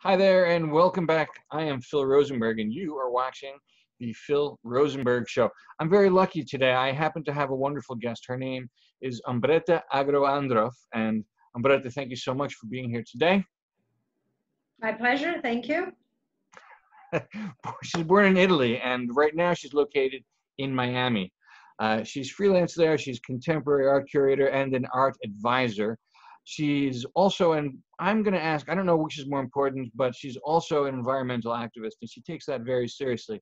Hi there and welcome back. I am Phil Rosenberg and you are watching The Phil Rosenberg Show. I'm very lucky today. I happen to have a wonderful guest. Her name is Ombretta Agro Andruff. And Ombretta, thank you so much for being here today. My pleasure. Thank you. She's born in Italy and right now she's located in Miami. She's freelance there. She's contemporary art curator and an art advisor. She's also, and I'm going to ask, I don't know which is more important, but she's also an environmental activist and she takes that very seriously.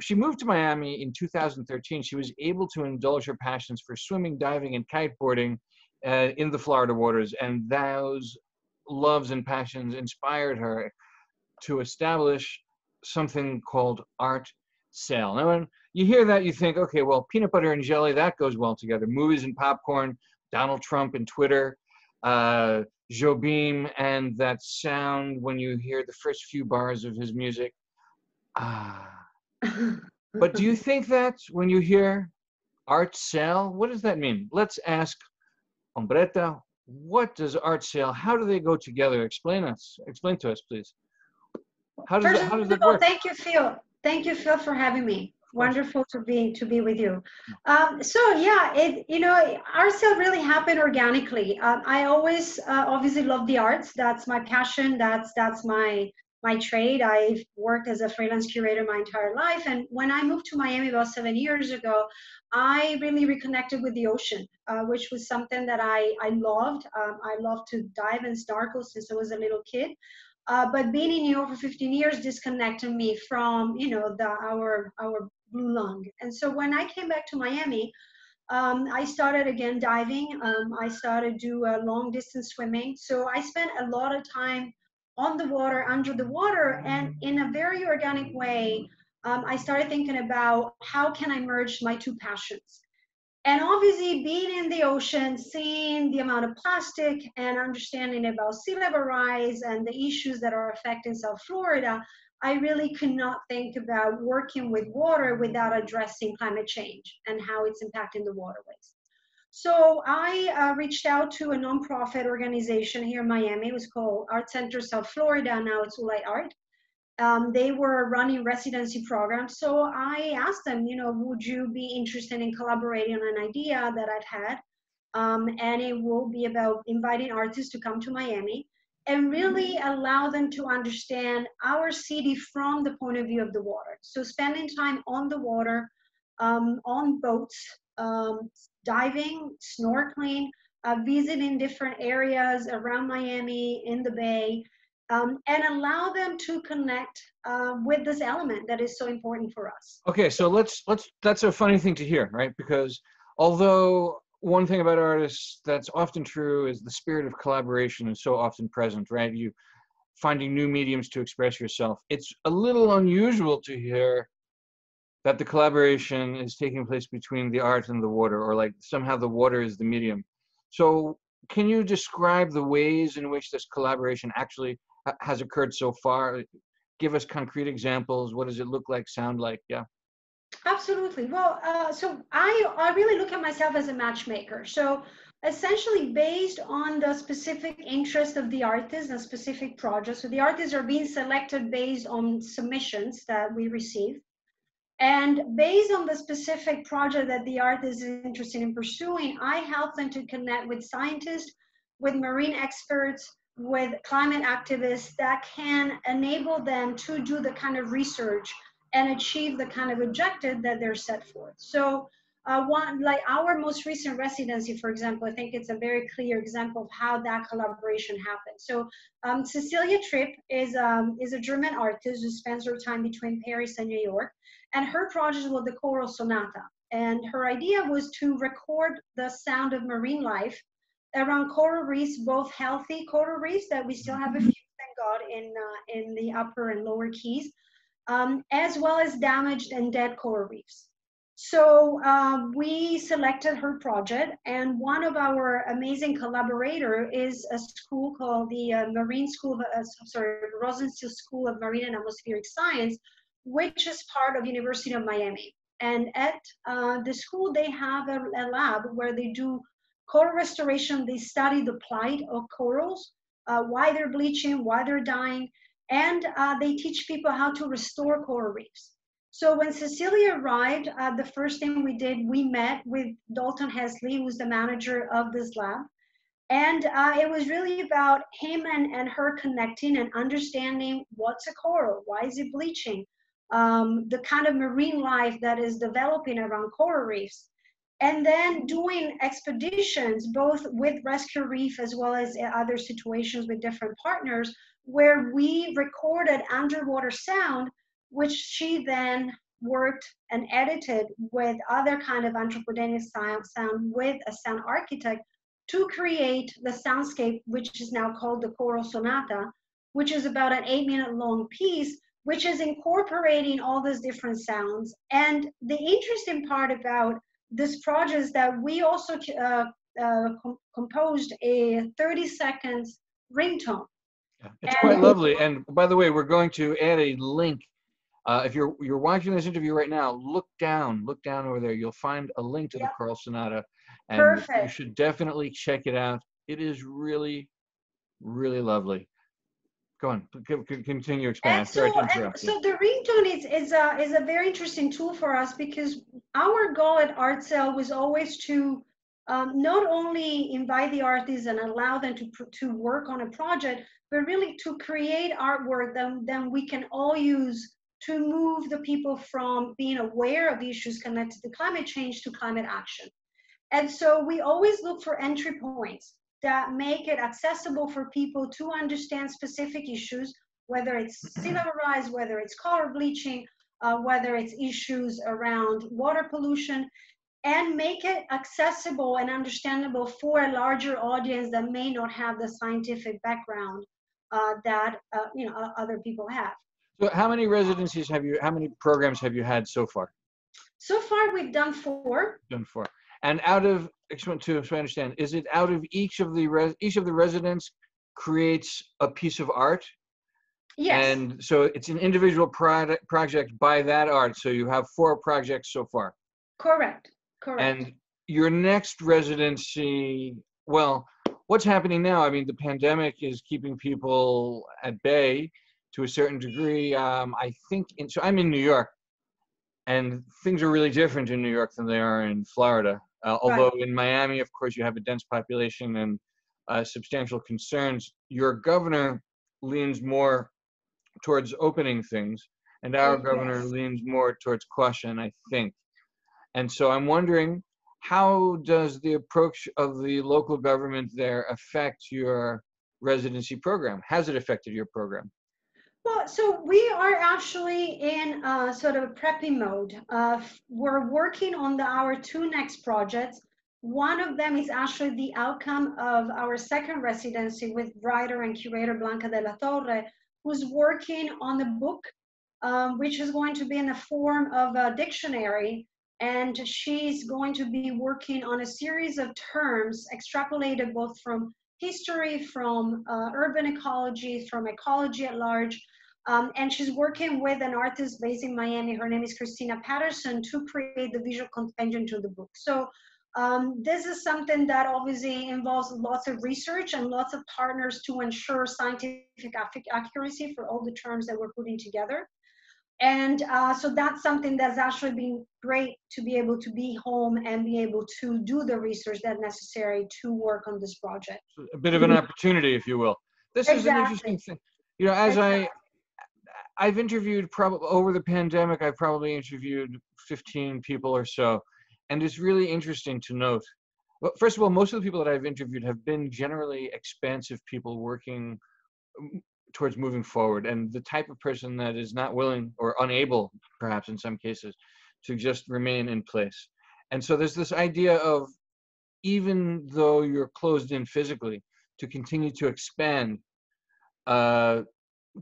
She moved to Miami in 2013. She was able to indulge her passions for swimming, diving, and kiteboarding in the Florida waters, and those loves and passions inspired her to establish something called ArtSail. Now, when you hear that, you think, okay, well, peanut butter and jelly, that goes well together. Movies and popcorn, Donald Trump and Twitter, Jobim, and that sound when you hear the first few bars of his music. Ah. But do you think that when you hear ArtSail, what does that mean? Let's ask Ombretta, what does ArtSail, how do they go together? Explain to us, please. How does that work? Thank you, Phil. Thank you, Phil, for having me. Wonderful to be with you. ArtSail really happened organically. I always obviously love the arts. That's my passion. That's my trade. I've worked as a freelance curator my entire life. And when I moved to Miami about 7 years ago, I really reconnected with the ocean, which was something that I loved. I loved to dive and snorkel since I was a little kid. But being in New York for 15 years disconnected me from, our blue lung. And so when I came back to Miami, I started again diving. I started do long distance swimming. So I spent a lot of time on the water, under the water, and in a very organic way, I started thinking about how can I merge my two passions. And obviously being in the ocean, seeing the amount of plastic and understanding about sea level rise and the issues that are affecting South Florida, I really could not think about working with water without addressing climate change and how it's impacting the waterways. So I reached out to a nonprofit organization here in Miami. It was called Art Center South Florida. Now it's ULA Art. They were running residency programs. So I asked them, would you be interested in collaborating on an idea that I've had? And it will be about inviting artists to come to Miami and really allow them to understand our city from the point of view of the water. So spending time on the water, on boats, diving, snorkeling, visiting different areas around Miami, in the bay, and allow them to connect with this element that is so important for us. Okay, so let's that's a funny thing to hear, right? Because although one thing about artists that's often true is the spirit of collaboration is so often present, right? You finding new mediums to express yourself. It's a little unusual to hear that the collaboration is taking place between the art and the water, or like somehow the water is the medium. So can you describe the ways in which this collaboration actually has occurred so far? Give us concrete examples. What does it look like, sound like? Yeah. Absolutely. Well, so I really look at myself as a matchmaker. So essentially based on the specific interest of the artist and specific projects. So the artists are being selected based on submissions that we receive. And based on the specific project that the artist is interested in pursuing, I help them to connect with scientists, with marine experts, with climate activists that can enable them to do the kind of research and achieve the kind of objective that they're set for. So like our most recent residency, for example, I think it's a very clear example of how that collaboration happened. So Cecilia Tripp is a German artist who spends her time between Paris and New York. And her project was the Coral Sonata. And her idea was to record the sound of marine life around coral reefs, both healthy coral reefs that we still have a few, thank God, in the upper and lower keys, as well as damaged and dead coral reefs. So we selected her project, and one of our amazing collaborator is a school called the Rosenstiel School of Marine and Atmospheric Science, which is part of University of Miami. And at the school, they have a lab where they do coral restoration. They study the plight of corals why they're bleaching, why they're dying, and they teach people how to restore coral reefs. So when Cecilia arrived, the first thing we did, we met with Dalton Hesley, who's the manager of this lab. And it was really about him and her connecting and understanding what's a coral, why is it bleaching, the kind of marine life that is developing around coral reefs. And then doing expeditions, both with Rescue Reef as well as other situations with different partners, where we recorded underwater sound, which she then worked and edited with other kind of anthropogenic sound with a sound architect to create the soundscape, which is now called the Coral Sonata, which is about an 8-minute long piece, which is incorporating all these different sounds. And the interesting part about this project is that we also composed a 30-second ringtone. It's quite lovely. And by the way, we're going to add a link. If you're watching this interview right now, look down over there. You'll find a link to the Coral Sonata. And you should definitely check it out. It is really, really lovely. Go on, continue expanding. So the ringtone is a very interesting tool for us, because our goal at ArtSail was always to not only invite the artists and allow them to work on a project, but really to create artwork that then we can all use to move the people from being aware of issues connected to climate change to climate action. And so we always look for entry points that make it accessible for people to understand specific issues, whether it's sea level rise, whether it's color bleaching, whether it's issues around water pollution, and make it accessible and understandable for a larger audience that may not have the scientific background that other people have. So how many residencies have you, how many programs have you had so far? So far we've done 4. Done 4. And out of, so I understand, is it out of each of the residents creates a piece of art? Yes. And so it's an individual project by that art. So you have 4 projects so far. Correct. Correct. And your next residency, well, what's happening now? I mean, the pandemic is keeping people at bay to a certain degree. I think, so I'm in New York, and things are really different in New York than they are in Florida. Although in Miami, of course, you have a dense population and substantial concerns. Your governor leans more towards opening things, and our governor leans more towards caution, I think. And so I'm wondering, how does the approach of the local government there affect your residency program? Has it affected your program? Well, so we are actually in sort of a prepping mode. We're working on our 2 next projects. One of them is actually the outcome of our second residency with writer and curator Blanca de la Torre, who's working on the book, which is going to be in the form of a dictionary. And she's going to be working on a series of terms extrapolated both from history, from urban ecology, from ecology at large. And she's working with an artist based in Miami. Her name is Christina Patterson, to create the visual compendium to the book. So this is something that obviously involves lots of research and lots of partners to ensure scientific accuracy for all the terms that we're putting together. And so that's something that's actually been great, to be able to be home and be able to do the research that's necessary to work on this project. A bit of an opportunity, if you will. This is an interesting thing. You know, as I've interviewed, probably over the pandemic, I've probably interviewed 15 people or so. And it's really interesting to note. Well, first of all, most of the people that I've interviewed have been generally expansive people working towards moving forward, and the type of person that is not willing or unable, perhaps in some cases, to just remain in place. And so there's this idea of, even though you're closed in physically, to continue to expand, to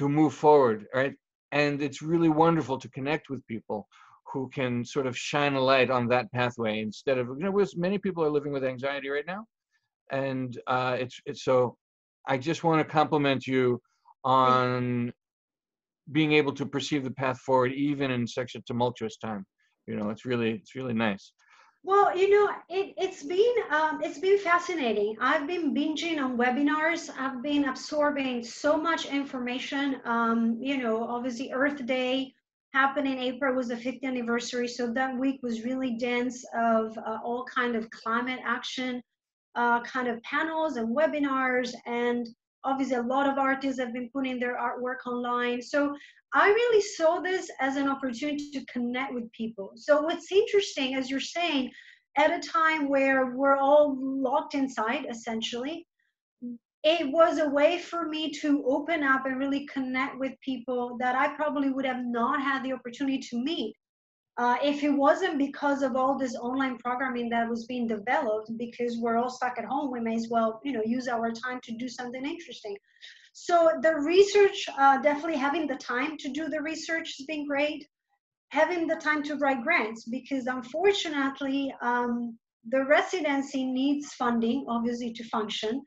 move forward, right? And it's really wonderful to connect with people who can sort of shine a light on that pathway, instead of, many people are living with anxiety right now. And so I just want to compliment you on being able to perceive the path forward, even in such a tumultuous time. You know, it's really nice. Well, you know, it's been fascinating. I've been binging on webinars. I've been absorbing so much information. You know, obviously Earth Day happened in April, was the 50th anniversary. So that week was really dense of all kind of climate action kind of panels and webinars. And obviously a lot of artists have been putting their artwork online. So I really saw this as an opportunity to connect with people. So what's interesting, as you're saying, at a time where we're all locked inside, essentially, it was a way for me to open up and really connect with people that I probably would have not had the opportunity to meet if it wasn't because of all this online programming that was being developed, because we're all stuck at home. We may as well, you know, use our time to do something interesting. So the research, definitely having the time to do the research has been great. Having the time to write grants, because unfortunately, the residency needs funding, obviously, to function.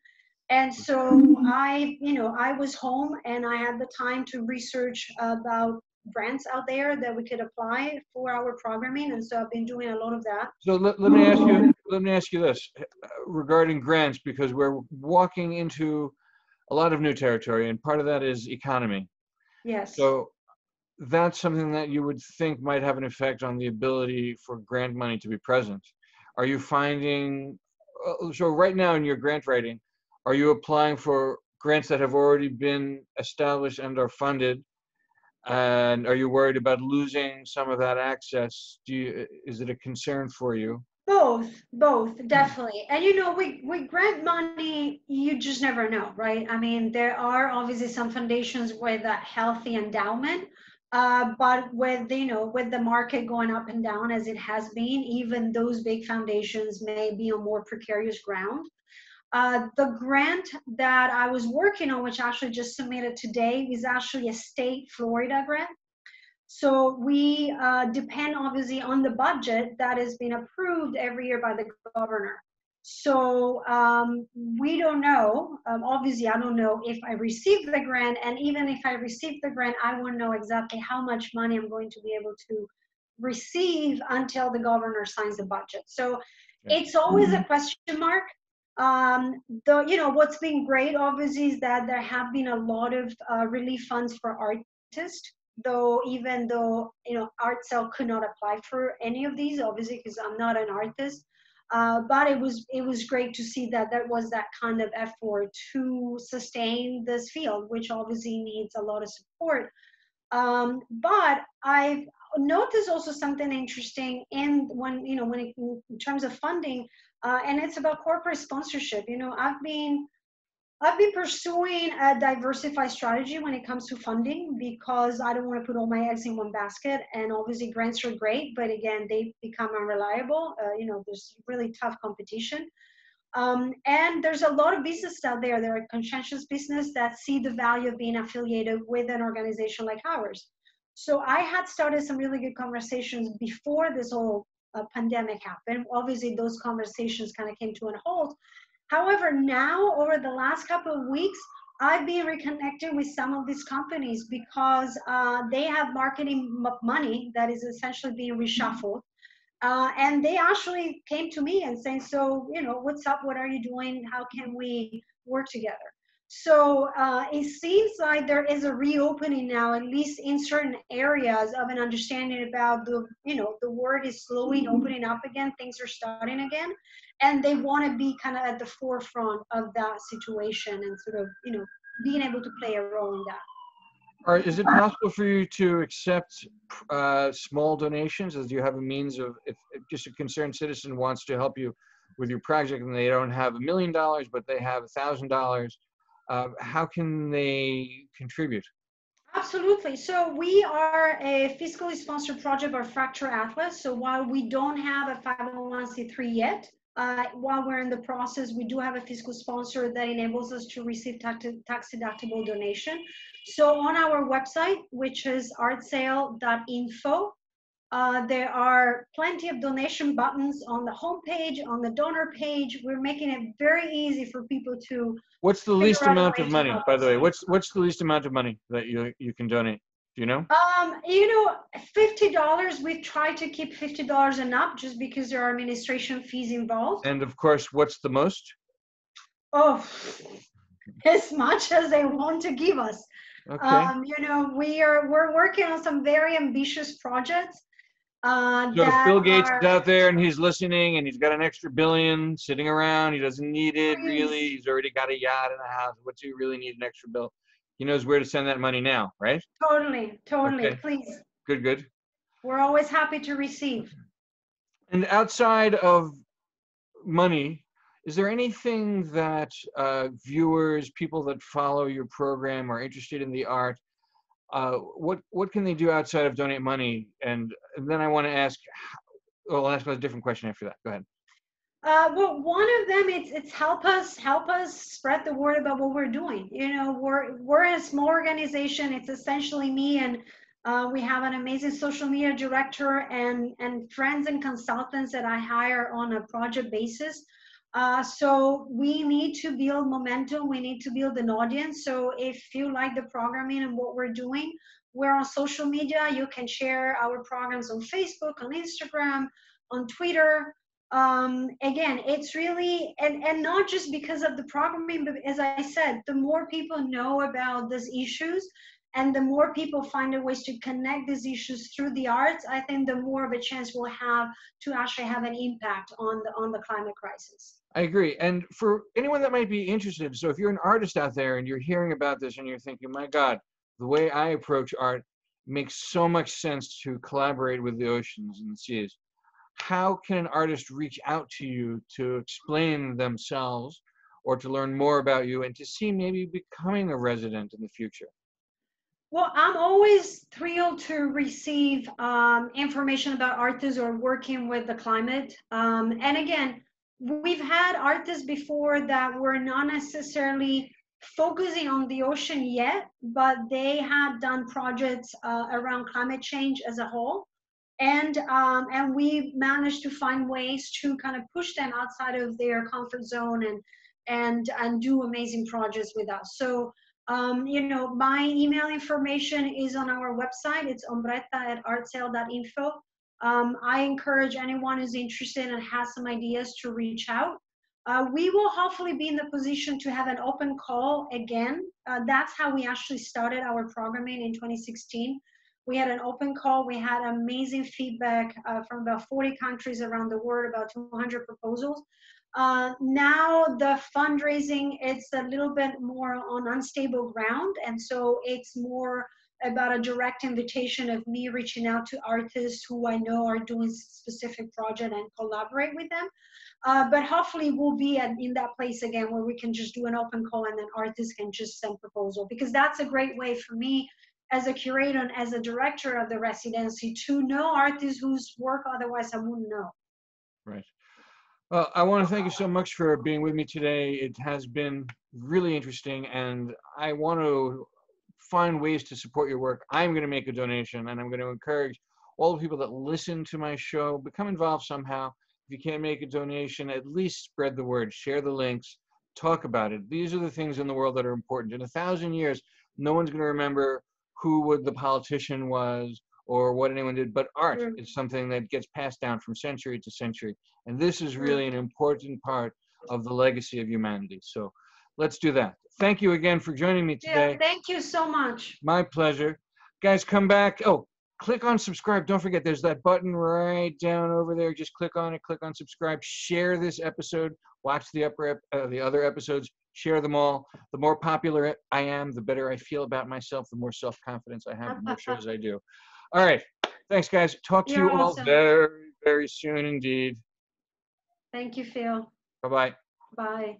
And so I was home and I had the time to research about grants out there that we could apply for our programming. And so I've been doing a lot of that. So let me ask you this regarding grants, because we're walking into a lot of new territory, and part of that is economy. Yes. So that's something that you would think might have an effect on the ability for grant money to be present. Are you finding, so right now in your grant writing, are you applying for grants that have already been established and are funded? And are you worried about losing some of that access? Is it a concern for you? Both, definitely. And you know, with grant money, you just never know, right? I mean, there are obviously some foundations with a healthy endowment, but with the market going up and down as it has been, even those big foundations may be on more precarious ground. The grant that I was working on, which I actually just submitted today, is actually a state Florida grant. So we depend obviously on the budget that has been approved every year by the governor. So we don't know, obviously I don't know if I received the grant, and even if I received the grant, I won't know exactly how much money I'm going to be able to receive until the governor signs the budget. So it's always a question mark. What's been great obviously is that there have been a lot of relief funds for artists, even though ArtSail could not apply for any of these, obviously, because I'm not an artist, but it was great to see that there was that kind of effort to sustain this field, which obviously needs a lot of support. But I've noticed also something interesting in terms of funding. And it's about corporate sponsorship. You know, I've been pursuing a diversified strategy when it comes to funding, because I don't want to put all my eggs in one basket. And obviously grants are great, but again, they become unreliable. There's really tough competition. And there's a lot of businesses out there. There are conscientious businesses that see the value of being affiliated with an organization like ours. So I had started some really good conversations before this whole pandemic happened. Obviously, those conversations kind of came to a halt. However, now over the last couple of weeks, I've been reconnecting with some of these companies, because they have marketing money that is essentially being reshuffled. And they actually came to me and saying, so, what's up? What are you doing? How can we work together? So it seems like there is a reopening now, at least in certain areas, of an understanding about the world is slowly opening up again. Things are starting again, and they want to be kind of at the forefront of that situation and sort of, being able to play a role in that. All right. Is it possible for you to accept small donations? As you have a means of, if just a concerned citizen wants to help you with your project and they don't have $1 million, but they have $1,000, how can they contribute? Absolutely. So we are a fiscally sponsored project by Fracture Atlas. So while we don't have a 501c3 yet, while we're in the process, we do have a fiscal sponsor that enables us to receive tax-deductible donation. So on our website, which is artsail.info, there are plenty of donation buttons on the homepage, on the donor page. We're making it very easy for people to. What's the least amount of money, by the way? What's the least amount of money that you can donate? Do you know? $50, we try to keep $50 and up just because there are administration fees involved. And of course, what's the most? Oh, as much as they want to give us. Okay. We're working on some very ambitious projects. So Bill Gates is out there and he's listening and he's got an extra $1 billion sitting around. He doesn't need it really. He's already got a yacht and a house. What do you really need an extra bill? He knows where to send that money now, right? Totally, totally, okay. Please. Good, good. We're always happy to receive. And outside of money, is there anything that viewers, people that follow your program are interested in the art, what can they do outside of donate money? And then I want to ask, well, I'll ask a different question after that. Go ahead. Well, one of them it's help us spread the word about what we're doing. We're a small organization. It's essentially me, and we have an amazing social media director and friends and consultants that I hire on a project basis. So we need to build momentum. We need to build an audience. So if you like the programming and what we're doing, we're on social media. You can share our programs on Facebook, on Instagram, on Twitter. Again, it's really, and not just because of the programming, but as I said, the more people know about these issues and the more people find a ways to connect these issues through the arts, I think the more of a chance we'll have to actually have an impact on the climate crisis. I agree. And for anyone that might be interested, so if you're an artist out there and you're hearing about this and you're thinking, my God, the way I approach art makes so much sense to collaborate with the oceans and the seas. How can an artist reach out to you to explain themselves or to learn more about you and to see maybe becoming a resident in the future? Well, I'm always thrilled to receive information about artists who are working with the climate. And again, we've had artists before that were not necessarily focusing on the ocean yet, but they have done projects around climate change as a whole. And we managed to find ways to kind of push them outside of their comfort zone and do amazing projects with us. So, my email information is on our website. It's ombretta@artsail.info. I encourage anyone who's interested and has some ideas to reach out. We will hopefully be in the position to have an open call again. That's how we actually started our programming in 2016. We had an open call. We had amazing feedback from about 40 countries around the world, about 200 proposals. Now the fundraising, it's a little bit more on unstable ground. And so it's more about a direct invitation of me reaching out to artists who I know are doing specific project and collaborate with them. But hopefully we'll be in that place again where we can just do an open call and then artists can just send proposal, because that's a great way for me as a curator and as a director of the residency to know artists whose work otherwise I wouldn't know. Right. Well, I want to thank you so much for being with me today. It has been really interesting, and I want to find ways to support your work. I'm going to make a donation, and I'm going to encourage all the people that listen to my show, become involved somehow. If you can't make a donation, at least spread the word, share the links, talk about it. These are the things in the world that are important. In 1,000 years, no one's going to remember who the politician was or what anyone did, but art is something that gets passed down from century to century. And this is really an important part of the legacy of humanity. So let's do that. Thank you again for joining me today. Yeah, thank you so much. My pleasure. Guys, come back. Oh, click on subscribe. Don't forget, there's that button right down over there. Just click on it, click on subscribe, share this episode, watch the other episodes. Share them all. The more popular I am, the better I feel about myself, the more self-confidence I have, the more shows I do. All right. Thanks, guys. Talk to you all very, very soon indeed. Thank you, Phil. Bye-bye. Bye.